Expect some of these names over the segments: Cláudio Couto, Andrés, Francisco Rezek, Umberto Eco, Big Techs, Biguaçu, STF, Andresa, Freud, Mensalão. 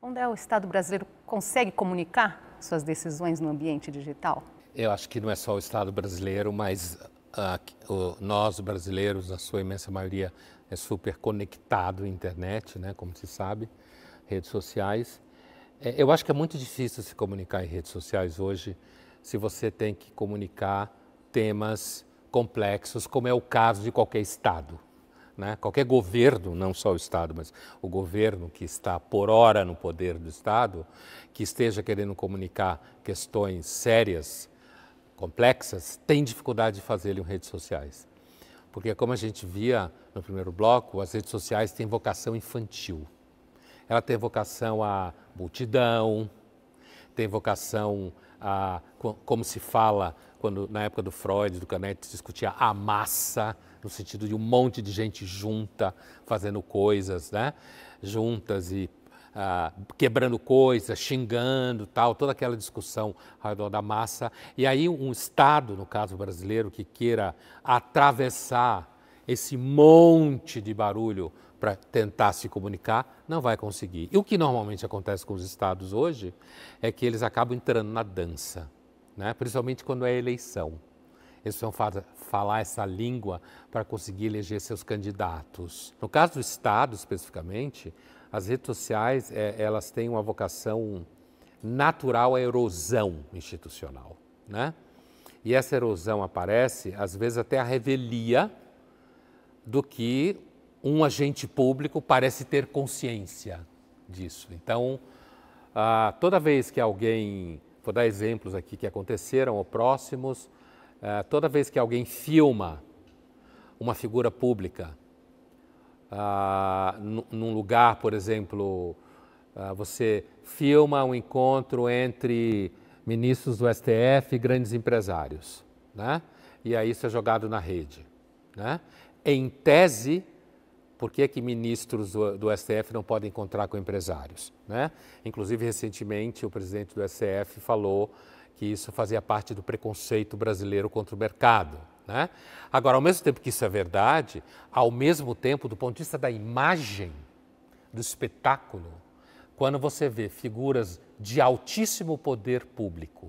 Onde é o Estado brasileiro consegue comunicar suas decisões no ambiente digital? Eu acho que não é só o Estado brasileiro, mas nós brasileiros, na sua imensa maioria, é super conectado à internet, né? Como se sabe, redes sociais. Eu acho que é muito difícil se comunicar em redes sociais hoje, se você tem que comunicar temas complexos, como é o caso de qualquer Estado. Né? Qualquer governo, não só o Estado, mas o governo que está por hora no poder do Estado, que esteja querendo comunicar questões sérias, complexas, tem dificuldade de fazê-lo em redes sociais. Porque, como a gente via no primeiro bloco, as redes sociais têm vocação infantil. Ela tem vocação à multidão, tem vocação a, como se fala, quando na época do Freud, do Canet, se discutia a massa, no sentido de um monte de gente junta, fazendo coisas, né? Juntas e quebrando coisas, xingando, tal, toda aquela discussão ao redor da massa. E aí um Estado, no caso brasileiro, que queira atravessar esse monte de barulho para tentar se comunicar, não vai conseguir. E o que normalmente acontece com os Estados hoje é que eles acabam entrando na dança, né? Principalmente quando é eleição. Eles vão falar essa língua para conseguir eleger seus candidatos. No caso do Estado, especificamente, as redes sociais elas têm uma vocação natural à erosão institucional, né? E essa erosão aparece, às vezes, até a revelia do que um agente público parece ter consciência disso. Então, toda vez que alguém, vou dar exemplos aqui que aconteceram ou próximos, toda vez que alguém filma uma figura pública num lugar, por exemplo, você filma um encontro entre ministros do STF e grandes empresários, né? E aí isso é jogado na rede, né? Em tese, por que que ministros do STF não podem encontrar com empresários, né? Inclusive, recentemente, o presidente do STF falou que isso fazia parte do preconceito brasileiro contra o mercado, né? Agora, ao mesmo tempo que isso é verdade, ao mesmo tempo, do ponto de vista da imagem, do espetáculo, quando você vê figuras de altíssimo poder público,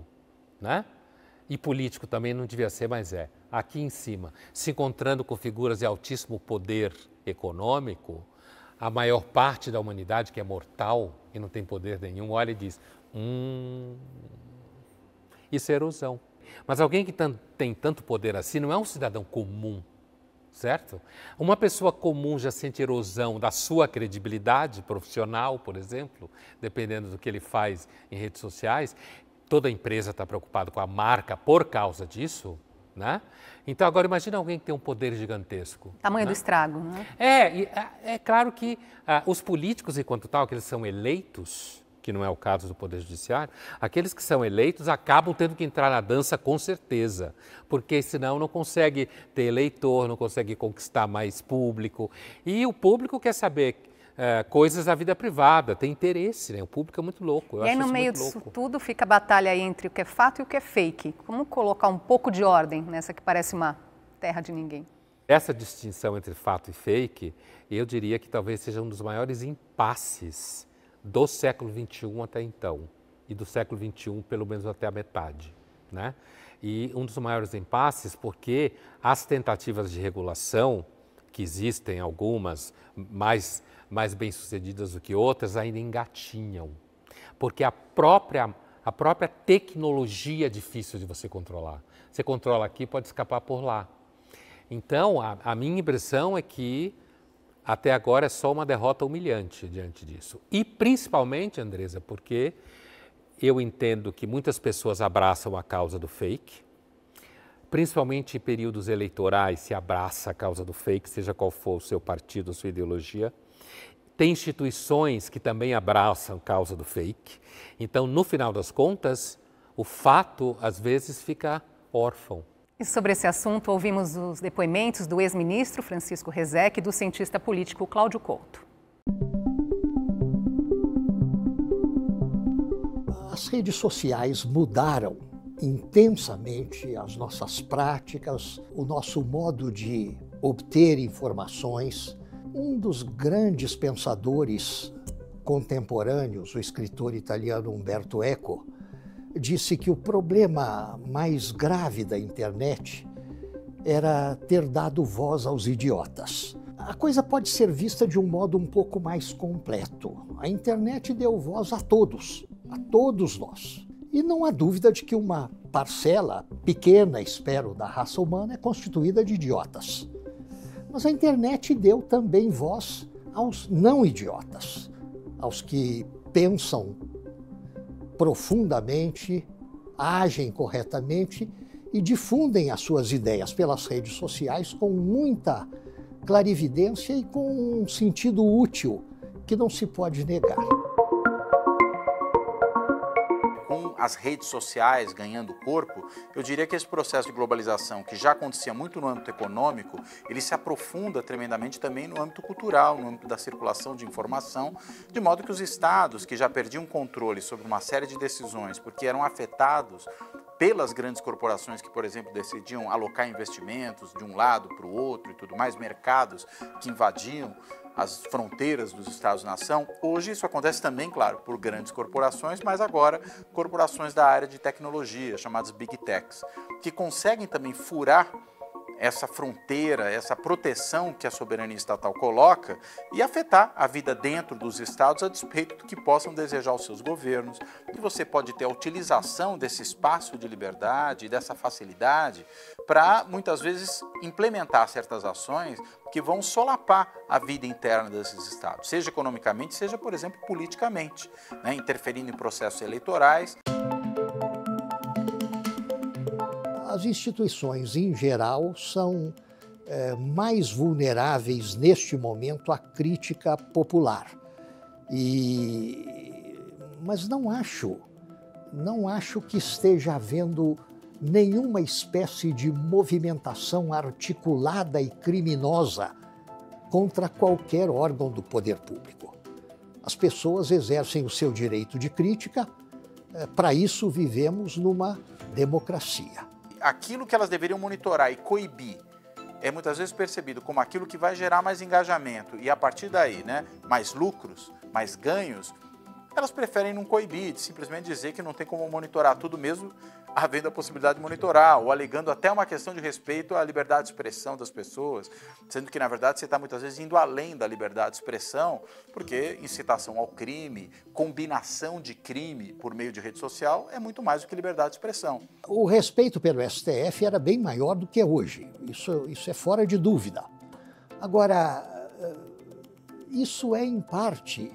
né? E político também não devia ser, mas é, aqui em cima, se encontrando com figuras de altíssimo poder econômico, a maior parte da humanidade, que é mortal e não tem poder nenhum, olha e diz, isso é erosão. Mas alguém que tem tanto poder assim não é um cidadão comum, certo? Uma pessoa comum já sente erosão da sua credibilidade profissional, por exemplo, dependendo do que ele faz em redes sociais. Toda empresa está preocupada com a marca por causa disso, né? Então, agora, imagina alguém que tem um poder gigantesco. Tamanho, né? Do estrago, né? É claro que os políticos, enquanto tal, que eles são eleitos, que não é o caso do Poder Judiciário, aqueles que são eleitos acabam tendo que entrar na dança com certeza, porque senão não consegue ter eleitor, não consegue conquistar mais público. E o público quer saber coisas da vida privada, tem interesse, né? O público é muito louco. E aí, no meio disso tudo, fica a batalha entre o que é fato e o que é fake. Como colocar um pouco de ordem nessa que parece uma terra de ninguém? Essa distinção entre fato e fake, eu diria que talvez seja um dos maiores impasses do século XXI até então, e do século XXI pelo menos até a metade, né? E um dos maiores impasses porque as tentativas de regulação, que existem algumas, mais bem-sucedidas do que outras, ainda engatinham, porque a própria tecnologia é difícil de você controlar. Você controla aqui, pode escapar por lá. Então, a minha impressão é que até agora é só uma derrota humilhante diante disso. E principalmente, Andresa, porque eu entendo que muitas pessoas abraçam a causa do fake, principalmente em períodos eleitorais se abraça a causa do fake, seja qual for o seu partido, a sua ideologia. Tem instituições que também abraçam a causa do fake. Então, no final das contas, o fato às vezes fica órfão. E sobre esse assunto, ouvimos os depoimentos do ex-ministro Francisco Rezek e do cientista político Cláudio Couto. As redes sociais mudaram intensamente as nossas práticas, o nosso modo de obter informações. Um dos grandes pensadores contemporâneos, o escritor italiano Umberto Eco, disse que o problema mais grave da internet era ter dado voz aos idiotas. A coisa pode ser vista de um modo um pouco mais completo. A internet deu voz a todos nós. E não há dúvida de que uma parcela pequena, espero, da raça humana é constituída de idiotas. Mas a internet deu também voz aos não idiotas, aos que pensam profundamente, agem corretamente e difundem as suas ideias pelas redes sociais com muita clarividência e com um sentido útil que não se pode negar. Com as redes sociais ganhando corpo, eu diria que esse processo de globalização, que já acontecia muito no âmbito econômico, ele se aprofunda tremendamente também no âmbito cultural, no âmbito da circulação de informação, de modo que os estados, que já perdiam controle sobre uma série de decisões porque eram afetados pelas grandes corporações que, por exemplo, decidiam alocar investimentos de um lado para o outro e tudo mais, mercados que invadiam as fronteiras dos Estados-nação. Hoje isso acontece também, claro, por grandes corporações, mas agora corporações da área de tecnologia, chamadas Big Techs, que conseguem também furar essa fronteira, essa proteção que a soberania estatal coloca e afetar a vida dentro dos estados a despeito do que possam desejar os seus governos. E você pode ter a utilização desse espaço de liberdade, dessa facilidade, para muitas vezes implementar certas ações que vão solapar a vida interna desses estados, seja economicamente, seja, por exemplo, politicamente, né, interferindo em processos eleitorais. As instituições, em geral, são mais vulneráveis neste momento à crítica popular. Mas não acho que esteja havendo nenhuma espécie de movimentação articulada e criminosa contra qualquer órgão do poder público. As pessoas exercem o seu direito de crítica, para isso vivemos numa democracia. Aquilo que elas deveriam monitorar e coibir é muitas vezes percebido como aquilo que vai gerar mais engajamento e, a partir daí, né, mais lucros, mais ganhos, elas preferem não coibir, simplesmente dizer que não tem como monitorar tudo mesmo, havendo a possibilidade de monitorar, ou alegando até uma questão de respeito à liberdade de expressão das pessoas, sendo que, na verdade, você está muitas vezes indo além da liberdade de expressão, porque incitação ao crime, combinação de crime por meio de rede social é muito mais do que liberdade de expressão. O respeito pelo STF era bem maior do que é hoje, isso é fora de dúvida. Agora, isso é, em parte,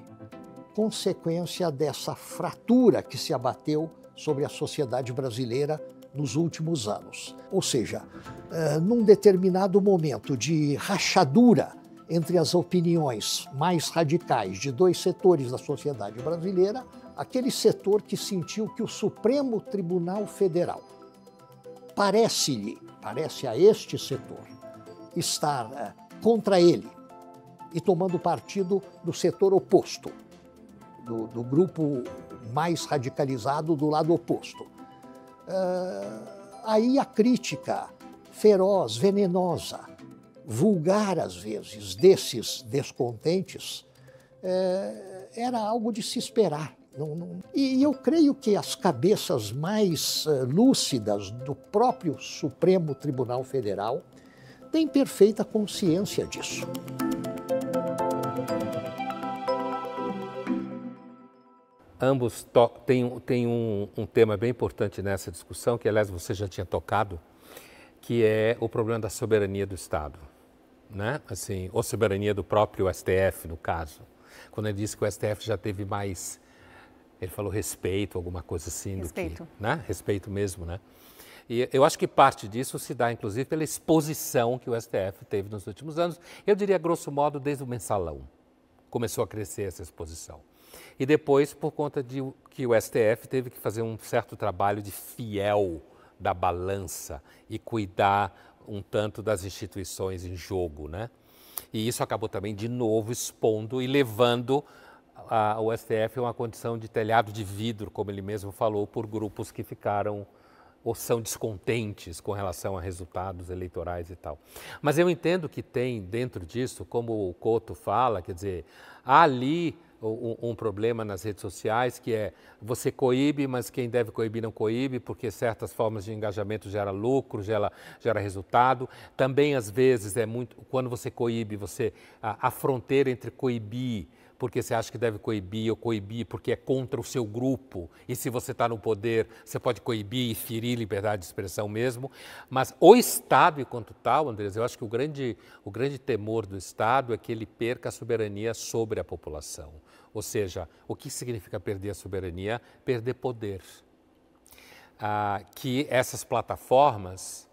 consequência dessa fratura que se abateu sobre a sociedade brasileira nos últimos anos. Ou seja, num determinado momento de rachadura entre as opiniões mais radicais de dois setores da sociedade brasileira, aquele setor que sentiu que o Supremo Tribunal Federal parece a este setor, estar contra ele e tomando partido do setor oposto, do grupo mais radicalizado do lado oposto. Aí a crítica feroz, venenosa, vulgar às vezes, desses descontentes, era algo de se esperar. E eu creio que as cabeças mais lúcidas do próprio Supremo Tribunal Federal têm perfeita consciência disso. Ambos têm um tema bem importante nessa discussão, que, aliás, você já tinha tocado, que é o problema da soberania do Estado, né? Assim, ou soberania do próprio STF, no caso. Quando ele disse que o STF já teve mais, ele falou respeito, alguma coisa assim. Respeito. Do que, né? Respeito mesmo, né? E eu acho que parte disso se dá, inclusive, pela exposição que o STF teve nos últimos anos. Eu diria, grosso modo, desde o Mensalão começou a crescer essa exposição. E depois, por conta de que o STF teve que fazer um certo trabalho de fiel da balança e cuidar um tanto das instituições em jogo, né? E isso acabou também, de novo, expondo e levando o STF a uma condição de telhado de vidro, como ele mesmo falou, por grupos que ficaram ou são descontentes com relação a resultados eleitorais e tal. Mas eu entendo que tem dentro disso, como o Couto fala, quer dizer, ali um problema nas redes sociais, que é você coíbe, mas quem deve coibir não coíbe, porque certas formas de engajamento gera lucro, gera resultado. Também, às vezes, é muito quando você coíbe, a fronteira entre coibir, porque você acha que deve coibir ou coibir porque é contra o seu grupo, e se você está no poder, você pode coibir e ferir liberdade de expressão mesmo. Mas o Estado, enquanto tal, Andrés, eu acho que o grande temor do Estado é que ele perca a soberania sobre a população. Ou seja, o que significa perder a soberania? Perder poder. Que essas plataformas,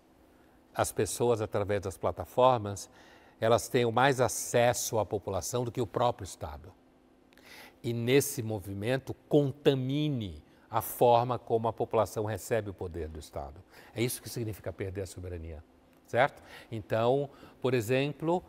as pessoas através das plataformas, elas tenham mais acesso à população do que o próprio Estado. E nesse movimento contamine a forma como a população recebe o poder do Estado. É isso que significa perder a soberania, certo? Então, por exemplo,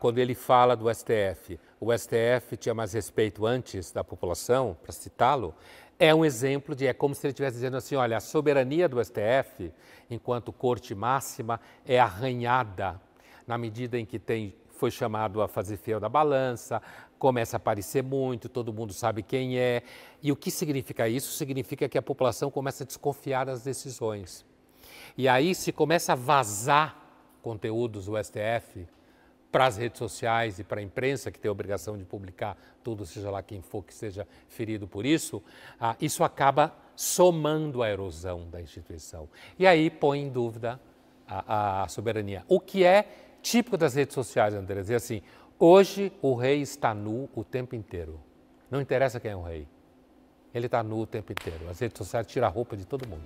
quando ele fala do STF, o STF tinha mais respeito antes da população, para citá-lo, é um exemplo de, é como se ele estivesse dizendo assim, olha, a soberania do STF, enquanto corte máxima, é arranhada na medida em que foi chamado a fazer fiel da balança, começa a aparecer muito, todo mundo sabe quem é. E o que significa isso? Significa que a população começa a desconfiar das decisões. E aí se começa a vazar conteúdos do STF para as redes sociais e para a imprensa, que tem a obrigação de publicar tudo, seja lá quem for que seja ferido por isso, isso acaba somando a erosão da instituição. E aí põe em dúvida a soberania. O que é típico das redes sociais, Andrés, é assim, hoje o rei está nu o tempo inteiro. Não interessa quem é o rei, ele está nu o tempo inteiro. As redes sociais tiram a roupa de todo mundo.